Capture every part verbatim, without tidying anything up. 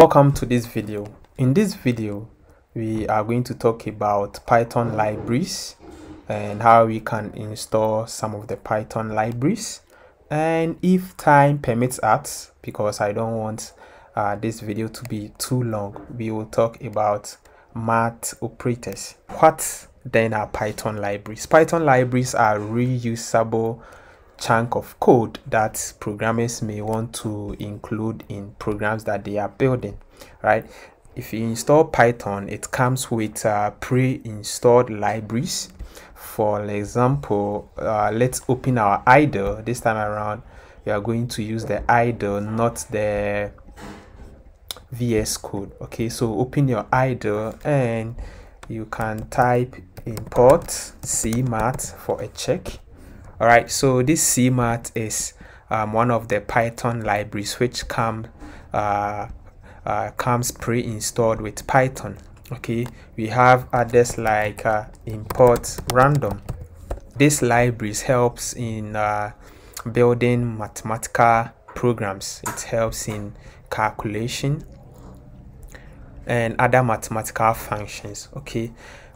Welcome to this video. In this video, we are going to talk about Python libraries and how we can install some of the Python libraries. And if time permits us, because I don't want uh, this video to be too long, we will talk about math operators. What then are Python libraries? Python libraries are reusable chunk of code that programmers may want to include in programs that they are building, right? If you install Python, it comes with uh, pre-installed libraries. For example, uh, let's open our I D L E. This time around, we are going to use the I D L E, not the V S Code. Okay, so open your I D L E and you can type import cmath for a check. All right, so this cmath is um, one of the Python libraries which come uh, uh, comes pre-installed with Python. Okay, we have others like uh, import random. These libraries helps in uh, building mathematical programs. It helps in calculation and other mathematical functions. Okay,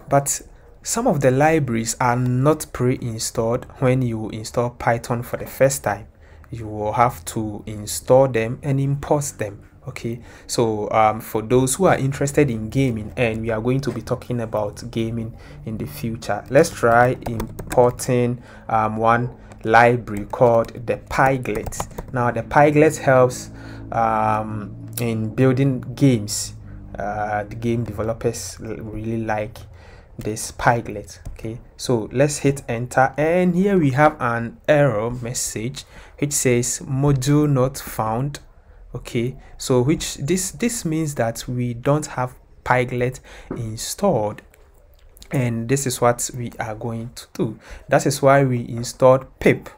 but some of the libraries are not pre-installed. When you install Python for the first time, you will have to install them and import them. Okay, so um, for those who are interested in gaming, and we are going to be talking about gaming in the future, let's try importing um, one library called the Pyglet. Now the Pyglet helps um, in building games. Uh, the game developers really like this Pyglet. Okay, so let's hit enter, and here we have an error message which says module not found. Okay, so which this this means that we don't have Pyglet installed, and this is what we are going to do. That is why we installed pip.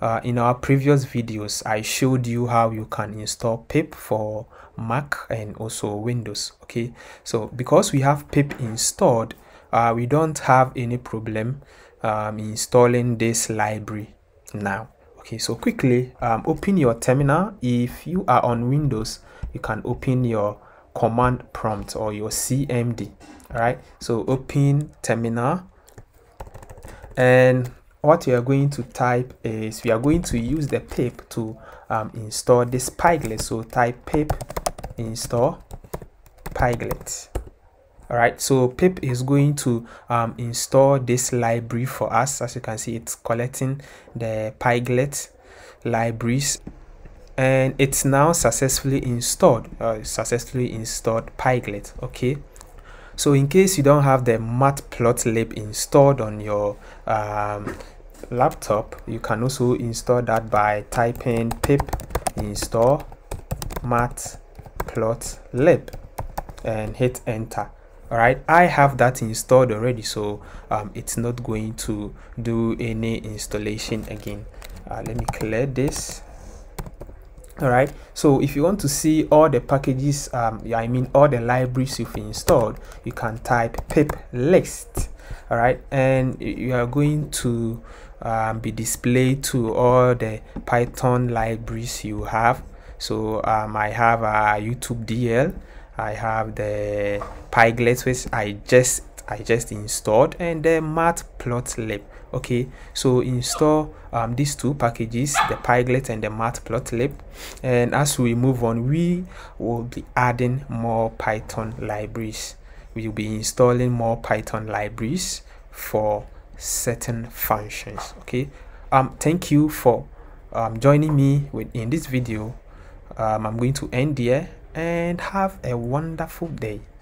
Uh, in our previous videos, I showed you how you can install pip for Mac and also Windows. Okay, so because we have pip installed, Uh, we don't have any problem um, installing this library now. Okay, so quickly um, open your terminal. If you are on Windows, you can open your command prompt or your C M D. All right, so open terminal, and what we are going to type is we are going to use the pip to um, install this Pyglet. So type pip install Pyglet. All right, so pip is going to um, install this library for us. As you can see, it's collecting the Pyglet libraries, and it's now successfully installed. Uh, successfully installed Pyglet. Okay, so in case you don't have the Matplotlib installed on your um, laptop, you can also install that by typing pip install Matplotlib and hit enter. All right, I have that installed already, so um, it's not going to do any installation again. Uh, let me clear this. All right, so if you want to see all the packages, um, I mean all the libraries you've installed, you can type pip list. All right, and you are going to um, be displayed to all the Python libraries you have. So um, I have a YouTube D L. I have the Pyglet, which I just I just installed, and the Matplotlib. Okay, so install um, these two packages, the Pyglet and the Matplotlib, and as we move on, we will be adding more Python libraries. We will be installing more Python libraries for certain functions. Okay, um, thank you for um, joining me with in this video. Um, I'm going to end here. And have a wonderful day.